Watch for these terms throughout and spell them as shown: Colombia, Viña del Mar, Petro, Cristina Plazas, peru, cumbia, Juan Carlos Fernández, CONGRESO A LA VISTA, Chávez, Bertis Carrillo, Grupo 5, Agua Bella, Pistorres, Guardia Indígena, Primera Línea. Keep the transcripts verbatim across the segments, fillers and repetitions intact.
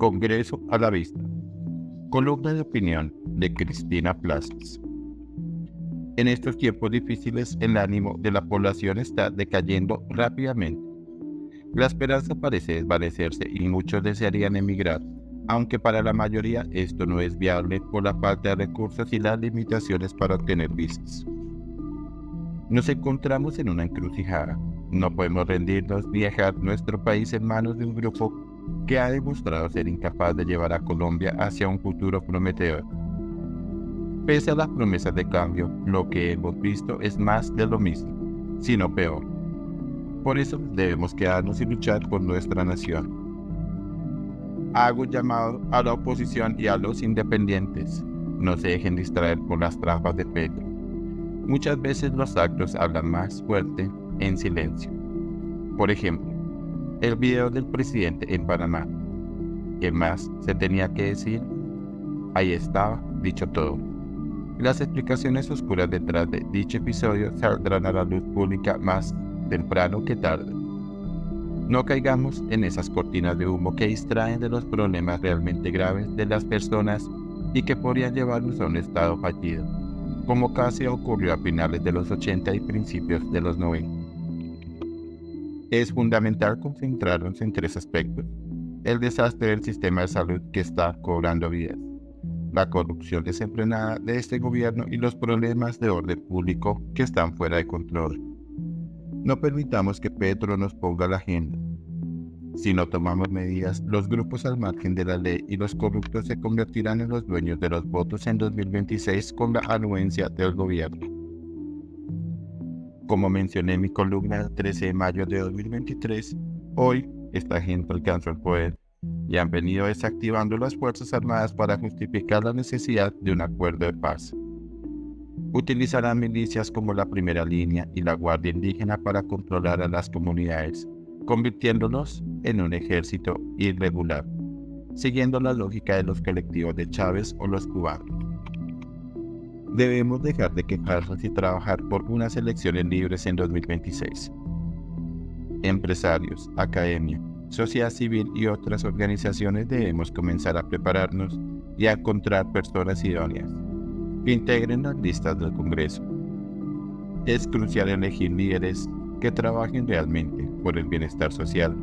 Congreso a la vista. Columna de opinión de Cristina Plazas. En estos tiempos difíciles, el ánimo de la población está decayendo rápidamente. La esperanza parece desvanecerse y muchos desearían emigrar, aunque para la mayoría esto no es viable por la falta de recursos y las limitaciones para obtener visas. Nos encontramos en una encrucijada. No podemos rendirnos ni dejar nuestro país en manos de un grupo que ha demostrado ser incapaz de llevar a Colombia hacia un futuro prometedor. Pese a las promesas de cambio, lo que hemos visto es más de lo mismo, sino peor. Por eso debemos quedarnos y luchar por nuestra nación. Hago llamado a la oposición y a los independientes. No se dejen distraer por las trampas de Petro. Muchas veces los actos hablan más fuerte en silencio. Por ejemplo, el video del presidente en Panamá. ¿Qué más se tenía que decir? Ahí estaba dicho todo. Las explicaciones oscuras detrás de dicho episodio saldrán a la luz pública más temprano que tarde. No caigamos en esas cortinas de humo que distraen de los problemas realmente graves de las personas y que podrían llevarnos a un estado fallido, como casi ocurrió a finales de los ochenta y principios de los noventa. Es fundamental concentrarnos en tres aspectos: el desastre del sistema de salud que está cobrando vidas, la corrupción desenfrenada de este gobierno y los problemas de orden público que están fuera de control. No permitamos que Petro nos ponga la agenda. Si no tomamos medidas, los grupos al margen de la ley y los corruptos se convertirán en los dueños de los votos en dos mil veintiséis con la anuencia del gobierno. Como mencioné en mi columna el trece de mayo de dos mil veintitrés, hoy esta gente alcanzó el poder y han venido desactivando las Fuerzas Armadas para justificar la necesidad de un acuerdo de paz. Utilizarán milicias como la Primera Línea y la Guardia Indígena para controlar a las comunidades, convirtiéndonos en un ejército irregular, siguiendo la lógica de los colectivos de Chávez o los cubanos. Debemos dejar de quejarnos y trabajar por unas elecciones libres en dos mil veintiséis. Empresarios, academia, sociedad civil y otras organizaciones debemos comenzar a prepararnos y a encontrar personas idóneas que integren las listas del Congreso. Es crucial elegir líderes que trabajen realmente por el bienestar social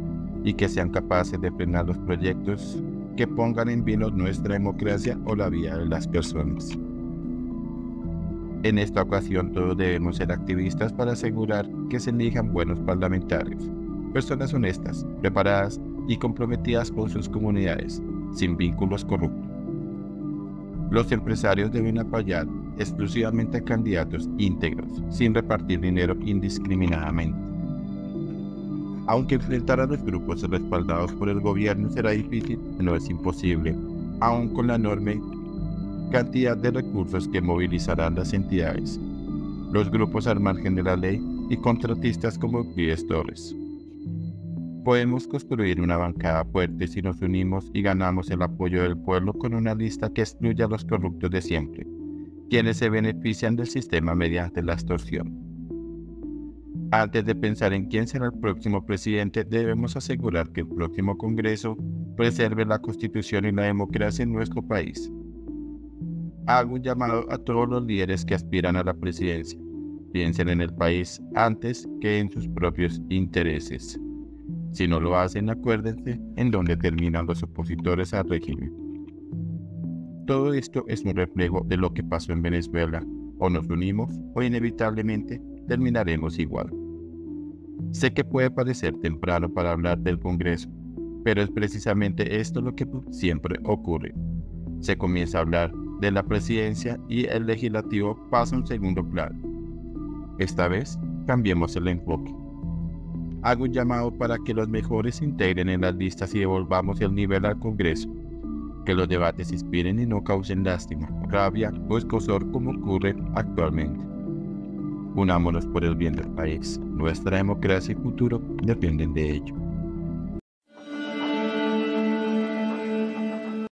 y que sean capaces de frenar los proyectos que pongan en vilo nuestra democracia o la vida de las personas. En esta ocasión todos debemos ser activistas para asegurar que se elijan buenos parlamentarios, personas honestas, preparadas y comprometidas con sus comunidades, sin vínculos corruptos. Los empresarios deben apoyar exclusivamente a candidatos íntegros, sin repartir dinero indiscriminadamente. Aunque enfrentar a los grupos respaldados por el gobierno será difícil, no es imposible, aun con la enorme cantidad de recursos que movilizarán las entidades, los grupos al margen de la ley y contratistas como Pistorres. Podemos construir una bancada fuerte si nos unimos y ganamos el apoyo del pueblo con una lista que excluya a los corruptos de siempre, quienes se benefician del sistema mediante la extorsión. Antes de pensar en quién será el próximo presidente, debemos asegurar que el próximo Congreso preserve la Constitución y la democracia en nuestro país. Hago un llamado a todos los líderes que aspiran a la presidencia. Piensen en el país antes que en sus propios intereses. Si no lo hacen, acuérdense en dónde terminan los opositores al régimen. Todo esto es un reflejo de lo que pasó en Venezuela. O nos unimos o inevitablemente terminaremos igual. Sé que puede parecer temprano para hablar del Congreso, pero es precisamente esto lo que siempre ocurre. Se comienza a hablar de la presidencia y el legislativo pasa a un segundo plano. Esta vez, cambiemos el enfoque. Hago un llamado para que los mejores se integren en las listas y devolvamos el nivel al Congreso. Que los debates inspiren y no causen lástima, rabia o escozor como ocurre actualmente. Unámonos por el bien del país. Nuestra democracia y futuro dependen de ello.